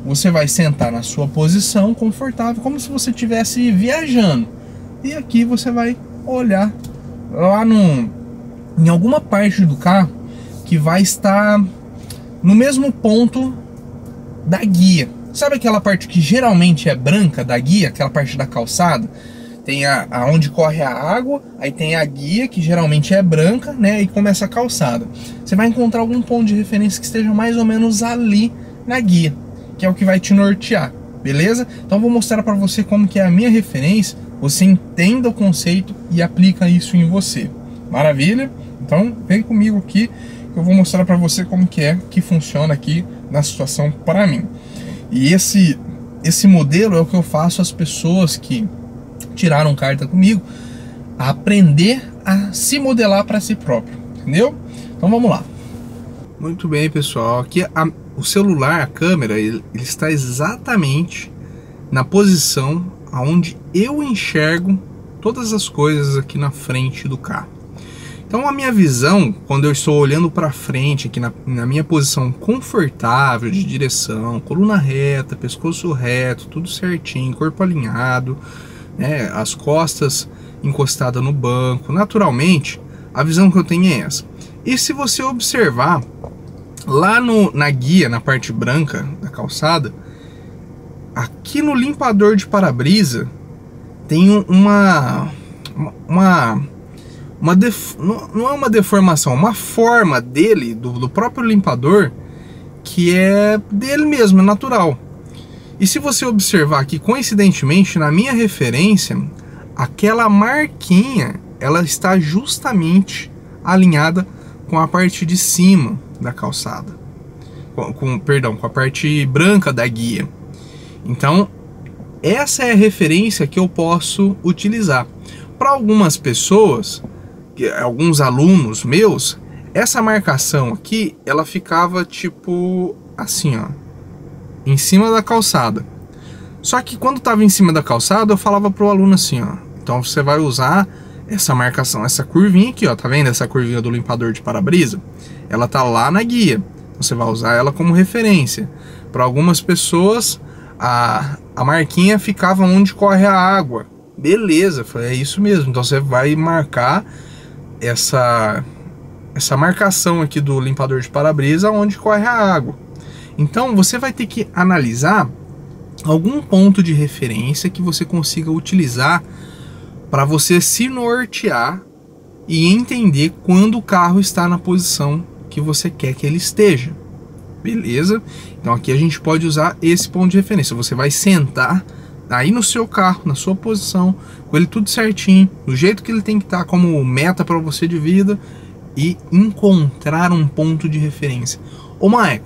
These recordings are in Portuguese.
Você vai sentar na sua posição confortável, como se você estivesse viajando. E aqui você vai olhar lá em alguma parte do carro que vai estar no mesmo ponto da guia. Sabe aquela parte que geralmente é branca da guia, aquela parte da calçada? Tem aonde corre a água, aí tem a guia, que geralmente é branca, né? E começa a calçada. Você vai encontrar algum ponto de referência que esteja mais ou menos ali na guia, que é o que vai te nortear, beleza? Então vou mostrar para você como que é a minha referência, você entenda o conceito e aplica isso em você. Maravilha? Então vem comigo aqui, que eu vou mostrar para você como que é que funciona aqui na situação para mim. E esse modelo é o que eu faço as pessoas que tiraram carta comigo a aprender a se modelar para si próprio, entendeu? Então vamos lá. Muito bem, pessoal, aqui o celular, a câmera, ele está exatamente na posição aonde eu enxergo todas as coisas aqui na frente do carro. Então a minha visão, quando eu estou olhando para frente aqui na minha posição confortável de direção, coluna reta, pescoço reto, tudo certinho, corpo alinhado, né, as costas encostadas no banco, naturalmente a visão que eu tenho é essa. E se você observar lá na guia, na parte branca da calçada, aqui no limpador de para-brisa tem não é uma deformação, uma forma dele, do próprio limpador, que é dele mesmo, é natural. E se você observar aqui, coincidentemente, na minha referência, aquela marquinha, ela está justamente alinhada com a parte de cima da calçada, com a parte branca da guia. Então, essa é a referência que eu posso utilizar. Para algumas pessoas, alguns alunos meus, essa marcação aqui, ela ficava tipo assim, ó, em cima da calçada. Só que quando estava em cima da calçada, eu falava para o aluno assim, ó, então você vai usar essa marcação, essa curvinha aqui, ó, tá vendo essa curvinha do limpador de para-brisa? Ela tá lá na guia, você vai usar ela como referência. Para algumas pessoas, a marquinha ficava onde corre a água. Beleza, é isso mesmo. Então você vai marcar essa marcação aqui do limpador de para-brisa onde corre a água. Então você vai ter que analisar algum ponto de referência que você consiga utilizar para você se nortear e entender quando o carro está na posição que você quer que ele esteja. Beleza? Então aqui a gente pode usar esse ponto de referência. Você vai sentar aí no seu carro, na sua posição, com ele tudo certinho, do jeito que ele tem que estar, como meta para você de vida, e encontrar um ponto de referência. Ô Maycon,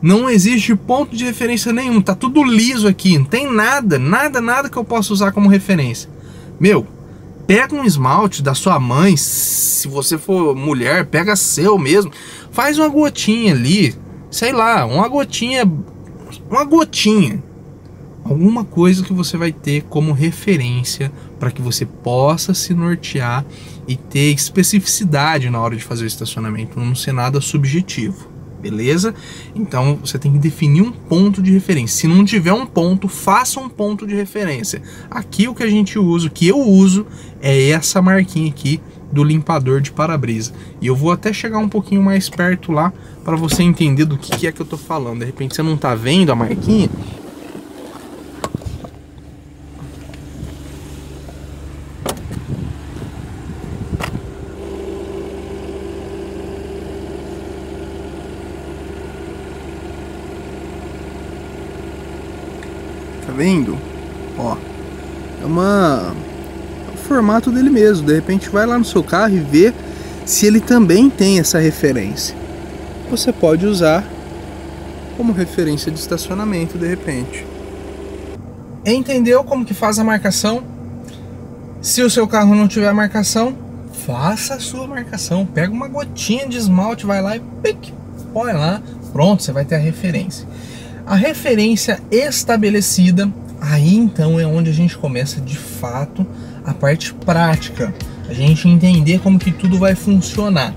não existe ponto de referência nenhum, tá tudo liso aqui, não tem nada, nada, nada que eu possa usar como referência. Meu, pega um esmalte da sua mãe, se você for mulher, pega seu mesmo, faz uma gotinha ali, sei lá, uma gotinha, alguma coisa que você vai ter como referência para que você possa se nortear e ter especificidade na hora de fazer o estacionamento, não ser nada subjetivo. Beleza? Então você tem que definir um ponto de referência. Se não tiver um ponto, faça um ponto de referência. Aqui o que a gente usa, o que eu uso, é essa marquinha aqui do limpador de para-brisa. E eu vou até chegar um pouquinho mais perto lá para você entender do que é que eu tô falando. De repente você não tá vendo a marquinha. Vendo, ó, é o formato dele mesmo. De repente vai lá no seu carro e vê se ele também tem essa referência. Você pode usar como referência de estacionamento, de repente. Entendeu como que faz a marcação? Se o seu carro não tiver marcação, faça a sua marcação. Pega uma gotinha de esmalte, vai lá e pique, põe lá, pronto, você vai ter a referência. A referência estabelecida, aí então é onde a gente começa de fato a parte prática, a gente entender como que tudo vai funcionar.